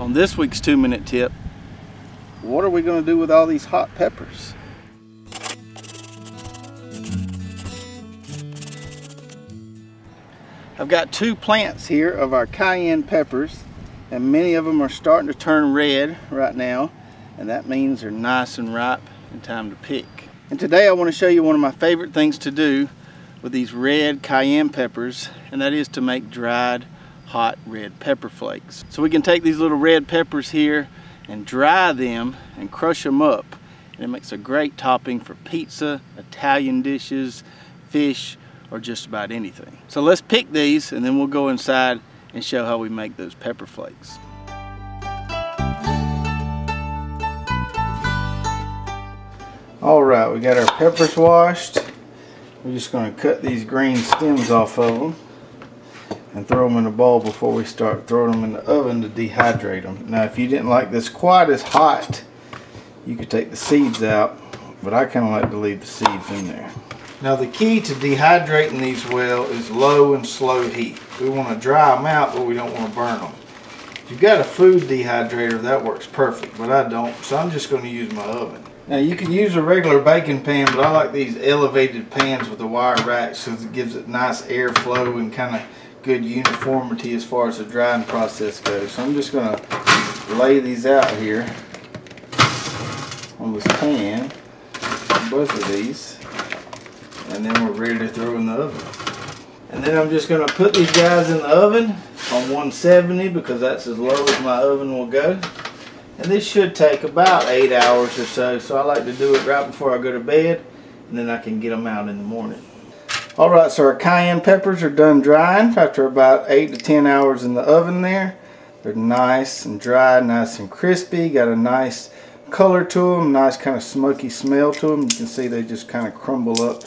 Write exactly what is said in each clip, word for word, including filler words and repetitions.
On this week's two-minute tip, what are we going to do with all these hot peppers? I've got two plants here of our cayenne peppers, and many of them are starting to turn red right now, and that means they're nice and ripe and time to pick. And today I want to show you one of my favorite things to do with these red cayenne peppers, and that is to make dried hot red pepper flakes. So we can take these little red peppers here and dry them and crush them up, and it makes a great topping for pizza, Italian dishes, fish, or just about anything. So let's pick these and then we'll go inside and show how we make those pepper flakes. All right, we got our peppers washed. We're just going to cut these green stems off of them and throw them in a bowl before we start throwing them in the oven to dehydrate them. Now, if you didn't like this quite as hot, you could take the seeds out, but I kind of like to leave the seeds in there. Now, the key to dehydrating these well is low and slow heat. We want to dry them out, but we don't want to burn them. If you've got a food dehydrator, that works perfect, but I don't, so I'm just going to use my oven. Now, you can use a regular baking pan, but I like these elevated pans with the wire racks because it gives it nice airflow and kind of good uniformity as far as the drying process goes. So I'm just going to lay these out here on this pan, both of these, and then we're ready to throw in the oven. And then I'm just going to put these guys in the oven on one seventy because that's as low as my oven will go. And this should take about eight hours or so, so I like to do it right before I go to bed, and then I can get them out in the morning. All right, so our cayenne peppers are done drying after about eight to ten hours in the oven there. They're nice and dry, nice and crispy, got a nice color to them, nice kind of smoky smell to them. You can see they just kind of crumble up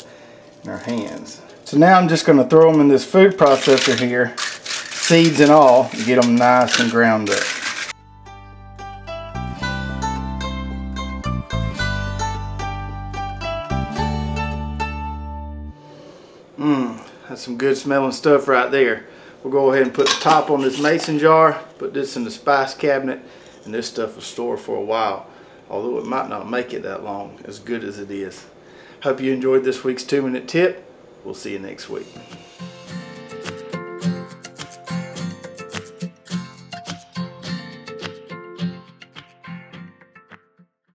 in our hands. So now I'm just gonna throw them in this food processor here, seeds and all, and get them nice and ground up. Mmm, that's some good smelling stuff right there. We'll go ahead and put the top on this mason jar, put this in the spice cabinet, and this stuff will store for a while, although it might not make it that long, as good as it is. Hope you enjoyed this week's two-minute tip. We'll see you next week.